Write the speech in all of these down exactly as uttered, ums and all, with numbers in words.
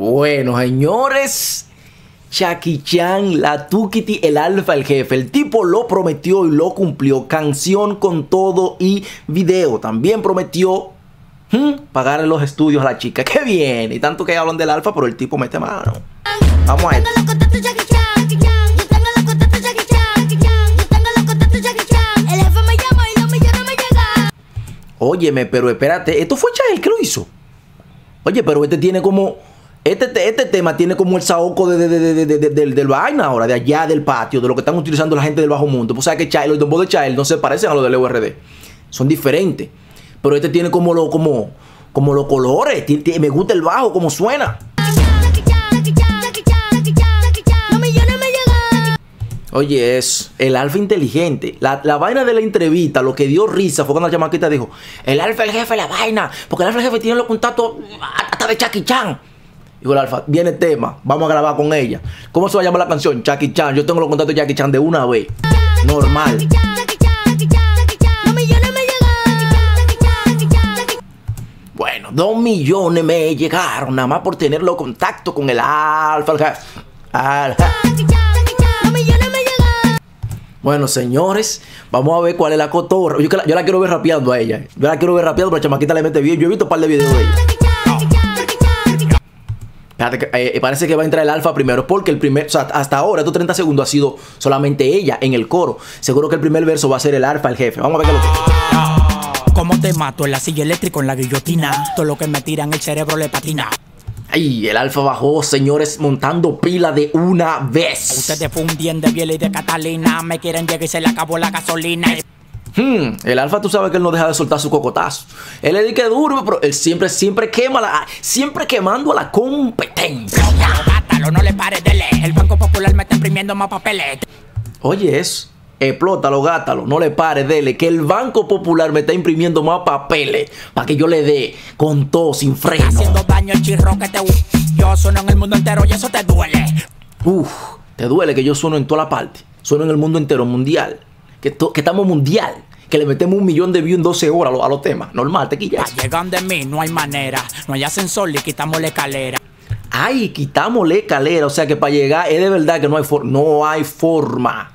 Bueno, señores, Chaki Chan, la Tukiti, el Alfa, el Jefe. El tipo lo prometió y lo cumplió. Canción con todo y video. También prometió ¿hmm? pagar los estudios a la chica. ¡Qué bien! Y tanto que hablan del Alfa, pero el tipo mete mano. Vamos a esto. Óyeme, pero espérate. Esto fue Chaki el que lo hizo. Oye, pero este tiene como... Este, este tema tiene como el saoco de, de, de, de, de, de, del, del vaina ahora, de allá del patio, de lo que están utilizando la gente del bajo mundo. Pues sabes que Child, los dombos de Child no se parecen a los del E U R D. Son diferentes. Pero este tiene como, lo, como, como los colores. Tiene, tiene, me gusta el bajo, como suena. Oye, es el Alfa inteligente. La, la vaina de la entrevista, lo que dio risa fue cuando la chamaquita dijo: el Alfa, el Jefe, la vaina. Porque el Alfa, el Jefe tiene los contactos hasta de Chaki Chan. Dijo el Alfa, viene el tema, vamos a grabar con ella. ¿Cómo se va a llamar la canción? Chaki Chan. Yo tengo los contactos de Chaki Chan de una vez. Normal. Bueno, dos millones me llegaron nada más por tener los contactos con el Alfa, el Jefe. Alfa. Bueno, señores, vamos a ver cuál es la cotorra. Yo, yo la quiero ver rapeando a ella. Yo la quiero ver rapeando, pero la chamaquita le mete bien. Yo he visto un par de videos de ella. Eh, parece que va a entrar el Alfa primero, porque el primer, o sea, hasta ahora, estos treinta segundos ha sido solamente ella en el coro. Seguro que el primer verso va a ser el Alfa, el Jefe. Vamos a ver qué es lo que... ¿Cómo te mato? En la silla eléctrica, en la guillotina. Todo lo que me tiran, el cerebro le patina. Ay, el Alfa bajó, señores, montando pila de una vez. Ustedes fundían de Biel y de Catalina. Me quieren llegar y se le acabó la gasolina. Hmm, el Alfa, tú sabes que él no deja de soltar su cocotazo. Él le dice duro, pero él siempre, siempre quema la, siempre quemando a la competencia. Mátalo, no le pares de leer. El Banco Popular me está imprimiendo más papeles. Oye, eso. Explótalo, gátalo, no le pare, dele, que el Banco Popular me está imprimiendo más papeles para que yo le dé con todo, sin freno. Haciendo daño el chirro que te... Yo sueno en el mundo entero y eso te duele. Uf, te duele que yo sueno en toda la parte. Sueno en el mundo entero, mundial. Que, que estamos mundial, que le metemos un millón de views en doce horas a los, a los temas. Normal, te quillas. Llegan de mí, no hay manera. No hay ascensor, le quitamos la escalera. Ay, quitamos la escalera. O sea que para llegar es de verdad que no hay, for no hay forma.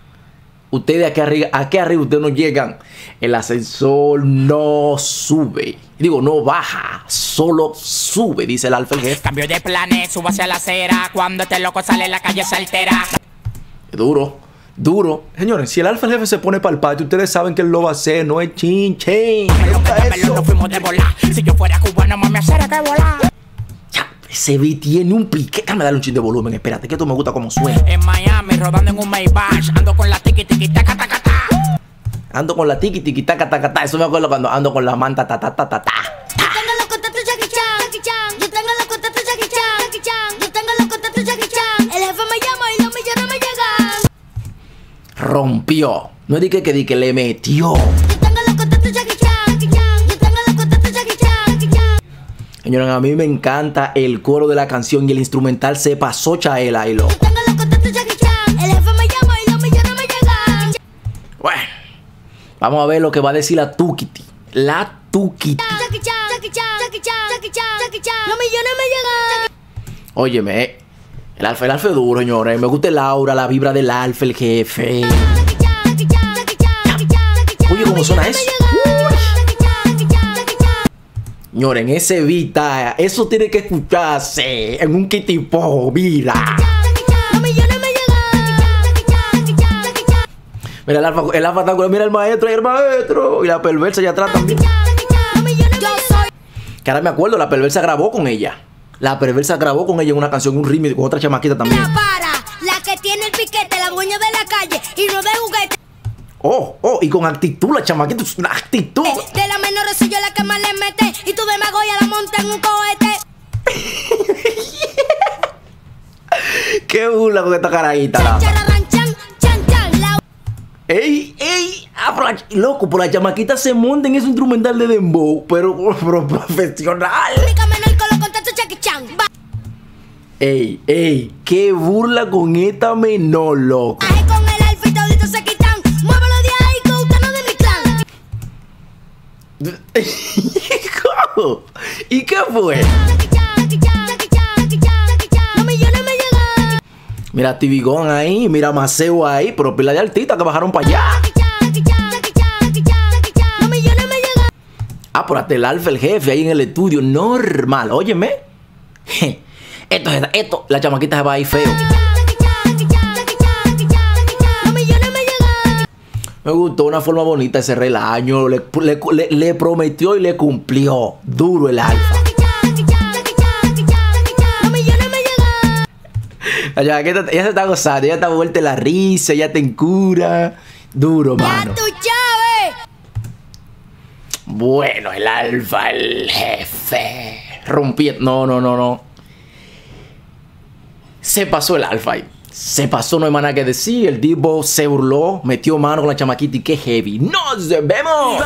Ustedes aquí arriba, aquí arriba ustedes no llegan. El ascensor no sube. Digo, no baja, solo sube, dice el Alfa, el Jefe. Cambio de planes, subo hacia la acera. Cuando este loco sale, la calle se altera. Es duro. Duro. Señores, si el Alfa, el Jefe se pone para el patio, ustedes saben que él lo va a hacer. No es chin, chin. Ese beat tiene un pique. Déjame darle un chin de volumen. Espérate, que esto me gusta como suena. En Miami, rodando en un Maybach. Ando con la tiki tiki taca taca ta. Ando con la tiki tiki taca taca ta. Eso me acuerdo cuando ando con la manta ta ta ta ta ta. Rompió. No dije que di que le metió. Señores, a mí me encanta el coro de la canción y el instrumental se pasó chaela y loco. Bueno, vamos a ver lo que va a decir la Tukiti. La Tukiti. Óyeme, eh. El Alfa, el Alfa es duro, señores. Me gusta el aura, la vibra del Alfa, el Jefe. Oye, ¿cómo suena eso? Señores, en ese vita, eso tiene que escucharse en un kitipo, vida. Mira el Alfa, el Alfa está con... Mira el maestro, y el maestro. Y la Perversa ya atrás también. Que ahora me acuerdo, la Perversa grabó con ella. La Perversa grabó con ella una canción, un ritmo con otra chamaquita también. La para, la que tiene el piquete, la dueña de la calle y no de juguete. Oh, oh, y con actitud la chamaquita, una actitud. De la menor soy yo la que más le mete y tu demagogia la monta en un cohete. Qué burla con esta carajita. Ey, ey, loco, por la chamaquita se monta en ese instrumental de dembow, pero, pero profesional. Ey, ey, qué burla con esta menor, loco. Con el Alfa y todito se quitan. Muévelo de ahí, que usted no es de mi clan. ¿Y qué fue? Mira a Tibigón ahí, mira a Maceo ahí, pero pila de artistas que bajaron para allá. Ah, por hasta el Alfa El Jefe ahí en el estudio, normal. Óyeme. Esto, esto, la chamaquita se va ahí feo. Me gustó, una forma bonita de cerrar el año. Le, le, le, le prometió y le cumplió. Duro el Alfa. Ella se está gozando, ella está vuelta la risa, ella está en cura. Duro, mano. Bueno, el Alfa, el Jefe. Rompiendo. No, no, no, no. Se pasó el Alfa ahí. Se pasó, no hay más nada que decir. El tipo se burló, metió mano con la chamaquita y qué heavy. ¡Nos vemos!